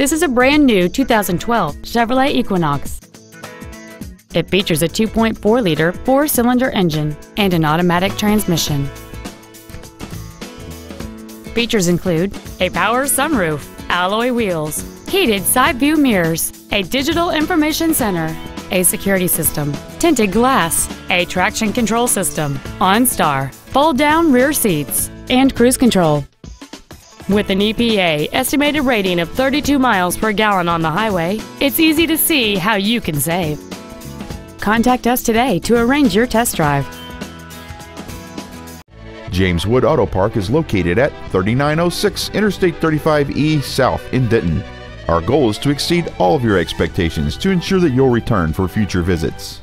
This is a brand new 2012 Chevrolet Equinox. It features a 2.4-liter four-cylinder engine and an automatic transmission. Features include a power sunroof, alloy wheels, heated side view mirrors, a digital information center, a security system, tinted glass, a traction control system, OnStar, fold-down rear seats, and cruise control. With an EPA estimated rating of 32 miles per gallon on the highway, it's easy to see how you can save. Contact us today to arrange your test drive. James Wood Auto Park is located at 3906 Interstate 35E South in Denton. Our goal is to exceed all of your expectations to ensure that you'll return for future visits.